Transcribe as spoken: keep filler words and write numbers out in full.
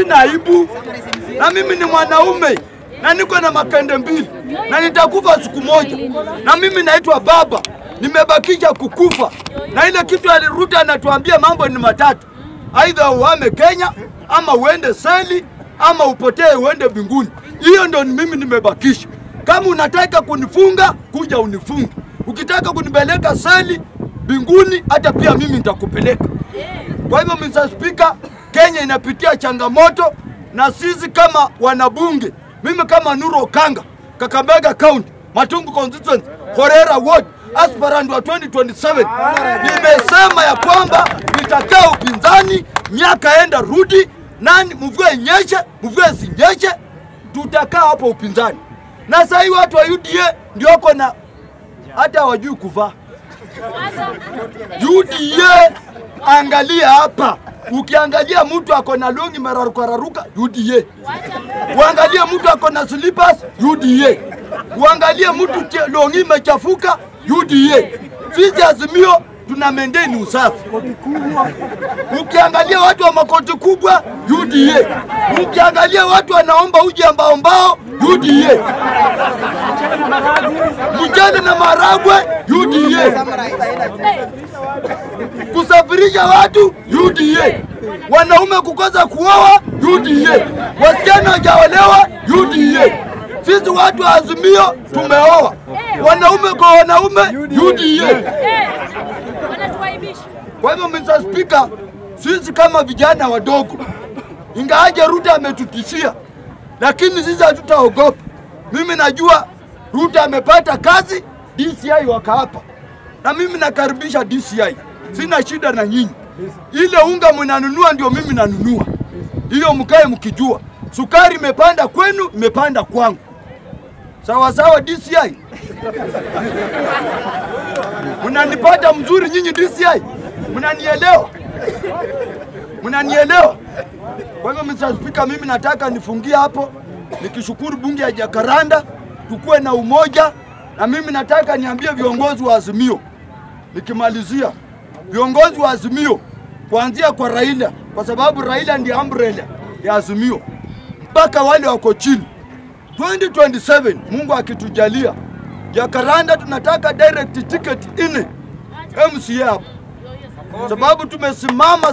sina aibu, na mimi ni mwanaume, na niko na makende mbili, na nitakufa siku moja, na mimi naitwa baba, nimebakija kukufa. Na ile kitu aliruta anatuambia mambo ni matatu: aidha uame Kenya, ama uende seli, ama upotee uende binguni. Hiyo ndio mimi nimebakisha. Kama unataka kunifunga, kuja unifunge. Ukitaka kunipeleka seli, binguni, hata pia mimi nitakupeleka. Kwa hivyo mister Speaker, Kenya inapitia changamoto, na sisi kama wanabunge, mimi kama Nuru Okanga, Kakambega County, Matungo Constituency, Korera Ward, aspirant wa twenty twenty-seven, nimesema ya kwamba nitakaa upinzani, miaka enda rudi, nani mvua inyeshe, mvua isinyeshe, tutakaa hapo upinzani. Na sasa hii watu wa U D A ndio wako na hata hawajui kuvaa. U D A angalia hapa. Ukiangalia mtu ako na longi mararuka raruka, U D A. Uangalia mtu ako na slippers, U D A. Uangalia mtu longi mechafuka, U D A. Sisi Azimio tuna maintain usafi. Ukiangalia watu wa makoti kubwa, U D A. Ukiangalia watu wanaomba uji ambao mbao, U D A. Mjane na maragwe, U D A. Kusafirisha watu, U D A. Wanaume kukosa kuoa, U D A. Wasichana hajaolewa, U D A. Sisi watu wa Azimio tumeoa. Wanaume kwa wanaume, U D A. Kwa hivyo mister Speaker, sisi kama vijana wadogo, ingawaje Ruto ametutishia, lakini sisi hatutaogopa. Mimi najua Ruto amepata kazi, D C I waka hapa. Na mimi nakaribisha D C I. Sina shida na nyinyi. Ile unga mnanunua ndio mimi nanunua. Hiyo mkae mkijua. Sukari imepanda kwenu, imepanda kwangu. Sawa sawa D C I. Mnanipata mzuri nyinyi D C I. Mnanielewa? Mnanielewa? Kwa hivyo mister Speaker, mimi nataka nifungie hapo nikishukuru bunge ya Jakaranda, tukue na umoja. Na mimi nataka niambie viongozi wa Azimio, nikimalizia, viongozi wa Azimio kuanzia kwa Raila, kwa sababu Raila ndiye umbrella ya Azimio, mpaka wale wako chini. twenty twenty-seven Mungu akitujalia, Jakaranda tunataka direct ticket nne M C A, sababu tumesimama